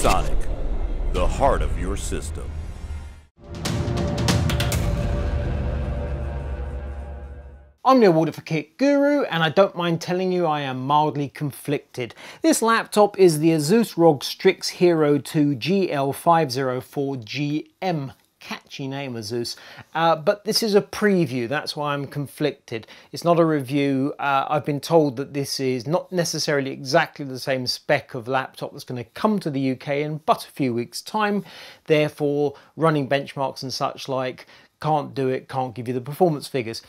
Sonic, the heart of your system. I'm Leo Waters for Kit Guru, and I don't mind telling you I am mildly conflicted. This laptop is the Asus ROG Strix Hero II GL504GM. Catchy name, Asus, but this is a preview, that's why I'm conflicted. It's not a review. I've been told that this is not necessarily exactly the same spec of laptop that's going to come to the UK in but a few weeks' time, therefore running benchmarks and such like can't do it, can't give you the performance figures.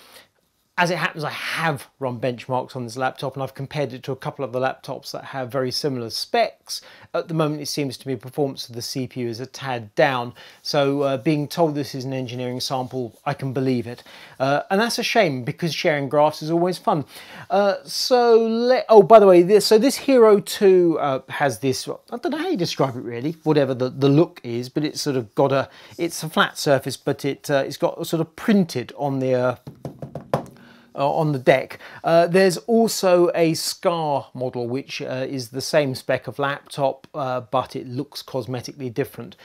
As it happens, I have run benchmarks on this laptop and I've compared it to a couple of the laptops that have very similar specs. At the moment, it seems to me performance of the CPU is a tad down. So being told this is an engineering sample, I can believe it. And that's a shame because sharing graphs is always fun. Oh, by the way, this Hero 2 has this, I don't know how you describe it really, whatever the look is, but it's sort of got a, it's a flat surface, but it's got sort of printed on the deck. There's also a SCAR model which is the same spec of laptop but it looks cosmetically different.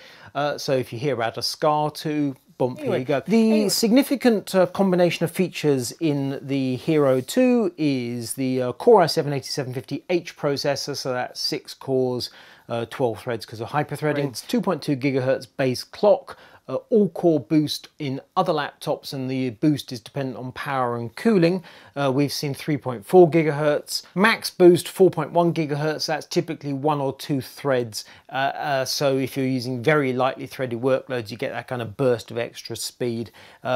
So if you hear about a SCAR II, bump, anyway, here you go. The significant combination of features in the Hero 2 is the Core i7-8750H processor, so that's 6 cores, 12 threads because of hyperthreading, 2.2 gigahertz base clock, all-core boost in other laptops, and the boost is dependent on power and cooling. We've seen 3.4 gigahertz. Max boost 4.1 gigahertz, that's typically 1 or 2 threads. So if you're using very lightly threaded workloads, you get that kind of burst of extra speed.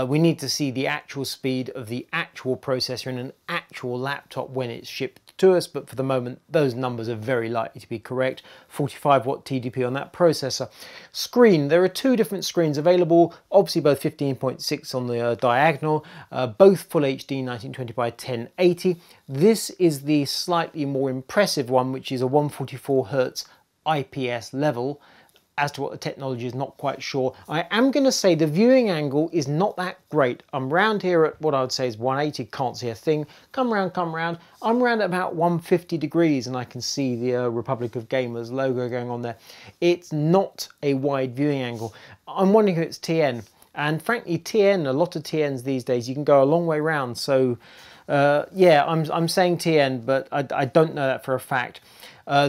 We need to see the actual speed of the actual processor in an actual laptop when it's shipped to us, but for the moment those numbers are very likely to be correct. 45 watt TDP on that processor. Screen, there are 2 different screens available, obviously both 15.6 on the diagonal, both full HD 1920 by 1080. This is the slightly more impressive one, which is a 144 Hz IPS level. As to what the technology is, not quite sure. I am going to say the viewing angle is not that great. I'm round here at what I would say is 180, can't see a thing. Come round. I'm round at about 150 degrees and I can see the Republic of Gamers logo going on there. It's not a wide viewing angle. I'm wondering if it's TN. And frankly, TN, a lot of TNs these days, you can go a long way round. So yeah, I'm saying TN, but I don't know that for a fact.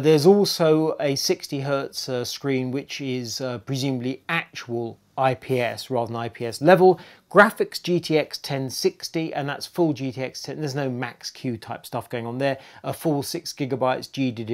There's also a 60 Hz screen, which is presumably actual IPS rather than IPS level. Graphics GTX 1060, and that's full GTX 10. There's no max Q type stuff going on there. A full 6 gigabytes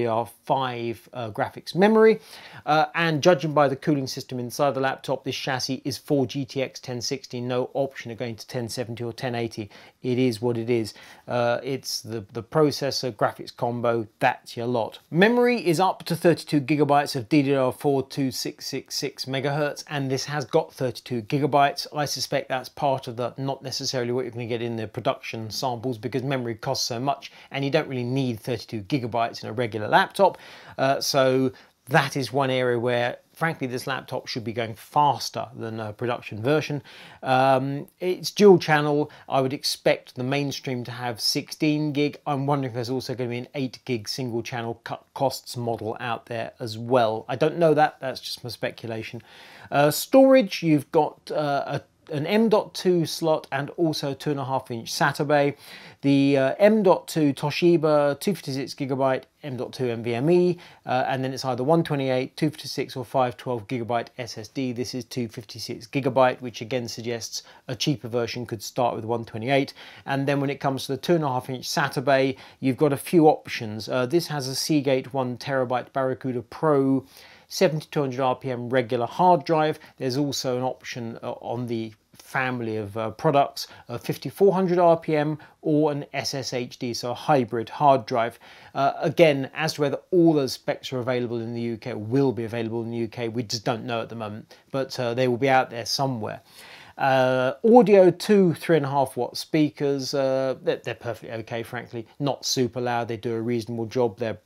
GDDR5 graphics memory. And judging by the cooling system inside the laptop, this chassis is for GTX 1060, no option of going to 1070 or 1080. It is what it is. It's the processor graphics combo, that's your lot. Memory is up to 32 gigabytes of DDR4-2666 megahertz, and this has got 32 gigabytes. I suspect that's part of the, not necessarily what you're going to get in the production samples, because memory costs so much and you don't really need 32 gigabytes in a regular laptop. So that is one area where frankly this laptop should be going faster than a production version. It's dual channel. I would expect the mainstream to have 16 gig. I'm wondering if there's also going to be an 8 gig single channel cut costs model out there as well. I don't know that, that's just my speculation. Storage, you've got an M.2 slot and also 2.5-inch SATA bay. The M.2 Toshiba 256GB M.2 NVMe, and then it's either 128, 256 or 512GB SSD. This is 256GB, which again suggests a cheaper version could start with 128. And then when it comes to the 2.5-inch SATA bay, you've got a few options. This has a Seagate 1TB Barracuda Pro 7200 RPM regular hard drive. There's also an option on the family of products, 5400 RPM or an SSHD, so a hybrid hard drive. Again, as to whether all those specs are available in the UK, will be available in the UK, we just don't know at the moment, but they will be out there somewhere. Audio, 2 3.5 watt speakers, they're perfectly okay, frankly. Not super loud, they do a reasonable job, they're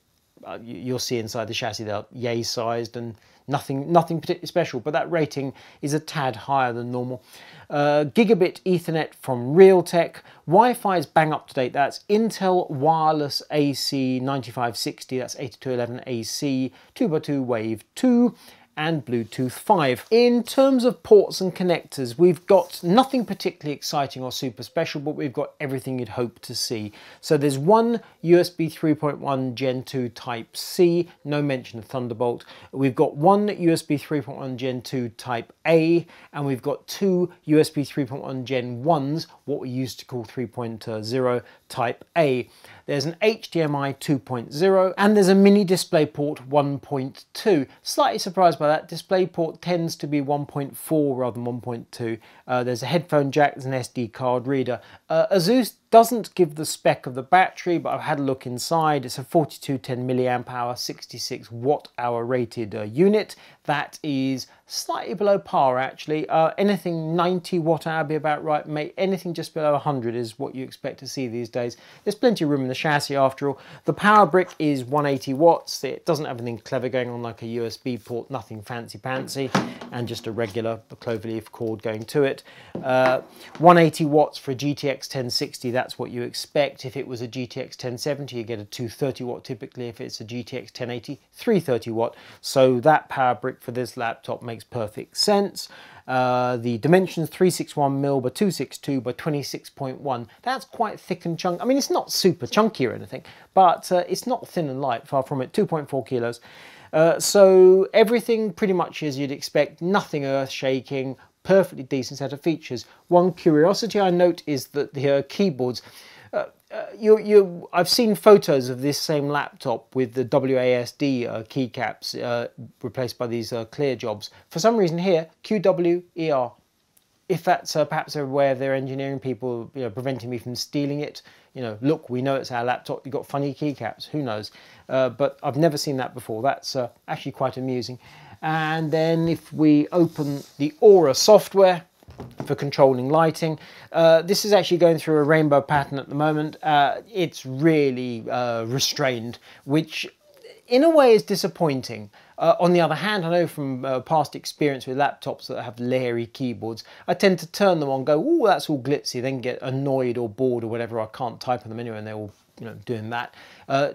you'll see inside the chassis they're yay sized and nothing particularly special, but that rating is a tad higher than normal. Gigabit Ethernet from Realtek. Wi-Fi is bang up to date. That's Intel Wireless AC 9560, that's 802.11ac, 2x2 Wave 2, and Bluetooth 5. In terms of ports and connectors, we've got nothing particularly exciting or super special, but we've got everything you'd hope to see. So there's one USB 3.1 Gen 2 Type-C, no mention of Thunderbolt. We've got one USB 3.1 Gen 2 Type-A, and we've got two USB 3.1 Gen 1s, what we used to call 3.0 Type-A. There's an HDMI 2.0, and there's a mini DisplayPort 1.2. Slightly surprised by that. DisplayPort tends to be 1.4 rather than 1.2. There's a headphone jack, there's an SD card reader. ASUS doesn't give the spec of the battery, but I've had a look inside. It's a 4210 milliamp hour, 66 watt hour rated unit. That is slightly below par, actually. Anything 90 watt hour be about right, mate. Anything just below 100 is what you expect to see these days. There's plenty of room in the chassis after all. The power brick is 180 watts. It doesn't have anything clever going on like a USB port, nothing fancy pantsy, and just a regular cloverleaf cord going to it. 180 watts for a GTX 1060. That's what you expect. If it was a GTX 1070, you get a 230 watt typically. If it's a GTX 1080, 330 watt. So that power brick for this laptop makes perfect sense. The dimensions 361mm by 262 by 26.1. That's quite thick and chunky. I mean, it's not super chunky or anything, but it's not thin and light, far from it. 2.4 kilos. So everything pretty much as you'd expect. Nothing earth shaking. Perfectly decent set of features. One curiosity I note is that the keyboards, I've seen photos of this same laptop with the WASD keycaps replaced by these clear jobs. For some reason here, QWER. If that's perhaps a way of their engineering people, you know, preventing me from stealing it. You know, look, we know it's our laptop, you've got funny keycaps, who knows? But I've never seen that before. That's actually quite amusing. And then if we open the Aura software for controlling lighting, this is actually going through a rainbow pattern at the moment. It's really restrained, which in a way is disappointing. On the other hand, I know from past experience with laptops that have leery keyboards, I tend to turn them on and go, oh, that's all glitzy, then get annoyed or bored or whatever, I can't type on them anyway, and they're all, you know, doing that.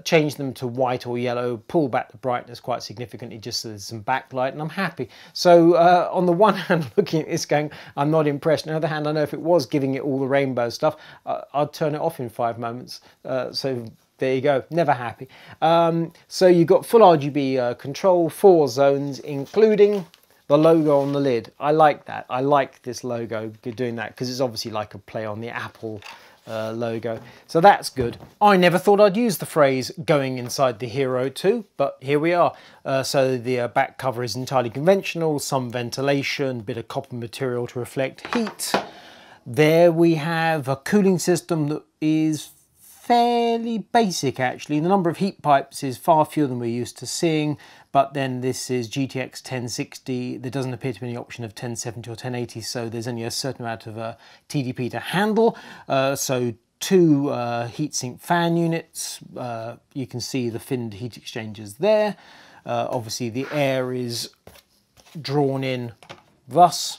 Change them to white or yellow, pull back the brightness quite significantly just so there's some backlight, and I'm happy. So on the one hand, looking at this going, I'm not impressed. On the other hand, I know if it was giving it all the rainbow stuff, I'd turn it off in 5 moments. So there you go, never happy. So you've got full RGB control, 4 zones, including the logo on the lid. I like that. I like this logo doing that because it's obviously like a play on the Apple logo. So that's good. I never thought I'd use the phrase going inside the Hero 2, but here we are. So the back cover is entirely conventional, some ventilation, bit of copper material to reflect heat. There we have a cooling system that is fairly basic actually. The number of heat pipes is far fewer than we're used to seeing, but then this is GTX 1060. There doesn't appear to be any option of 1070 or 1080, so there's only a certain amount of TDP to handle. So two heatsink fan units. You can see the finned heat exchangers there. Obviously the air is drawn in thus.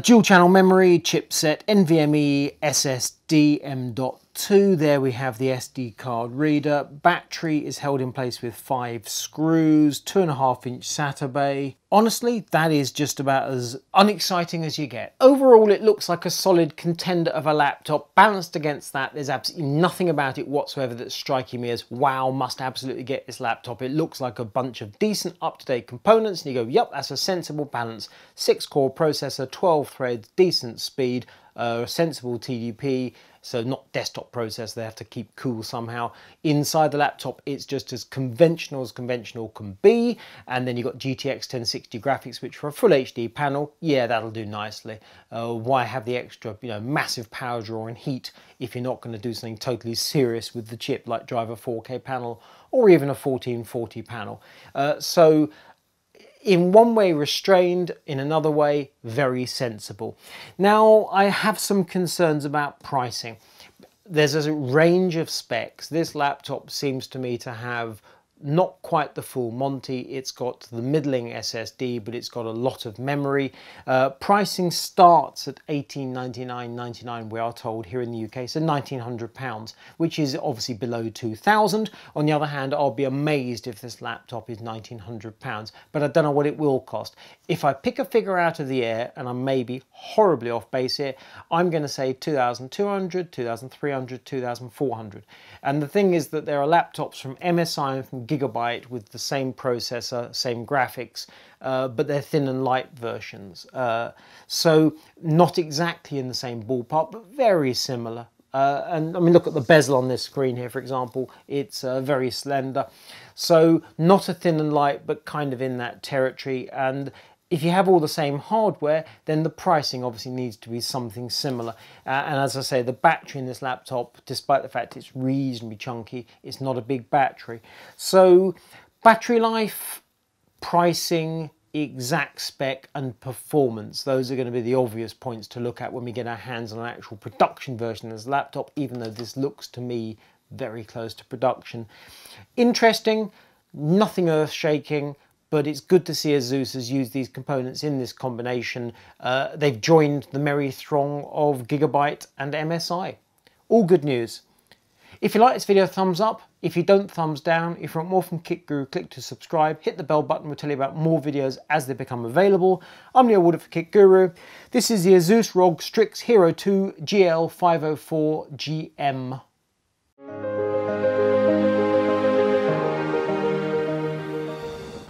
Dual channel memory, chipset, NVMe, SSD, M.2. There we have the SD card reader. Battery is held in place with 5 screws, 2.5-inch SATA bay. Honestly, that is just about as unexciting as you get. Overall, it looks like a solid contender of a laptop. Balanced against that, there's absolutely nothing about it whatsoever that's striking me as, wow, must absolutely get this laptop. It looks like a bunch of decent up-to-date components, and you go, yep, that's a sensible balance. 6-core processor, 12 threads, decent speed, sensible TDP, so not desktop processor, they have to keep cool somehow. Inside the laptop, it's just as conventional can be, and then you've got GTX 1060 graphics, which for a full HD panel, yeah, that'll do nicely. Why have the extra, you know, massive power draw and heat if you're not going to do something totally serious with the chip, like drive a 4K panel or even a 1440 panel? So in one way restrained, in another way very sensible. Now I have some concerns about pricing. there's a range of specs. This laptop seems to me to have not quite the full Monty. It's got the middling SSD, but it's got a lot of memory. Pricing starts at $1,899.99, we are told here in the UK, so £1,900, which is obviously below £2,000. On the other hand, I'll be amazed if this laptop is £1,900, but I don't know what it will cost. If I pick a figure out of the air, and I may be horribly off base here, I'm going to say $2,200, $2,300, $2,400. And the thing is that there are laptops from MSI and from Gigabyte with the same processor, same graphics, but they're thin and light versions. So not exactly in the same ballpark, but very similar. And I mean, look at the bezel on this screen here, for example, it's very slender. So not a thin and light, but kind of in that territory. And if you have all the same hardware, then the pricing obviously needs to be something similar. And as I say, the battery in this laptop, despite the fact it's reasonably chunky, it's not a big battery. So battery life, pricing, exact spec and performance, those are going to be the obvious points to look at when we get our hands on an actual production version of this laptop, even though this looks to me very close to production. Interesting, nothing earth-shaking, but it's good to see ASUS has used these components in this combination. They've joined the merry throng of Gigabyte and MSI. All good news. If you like this video, thumbs up. If you don't, thumbs down. If you want more from Kit Guru, click to subscribe. Hit the bell button. We'll tell you about more videos as they become available. I'm Leo Waters for Kit Guru. This is the ASUS ROG Strix Hero II GL504GM.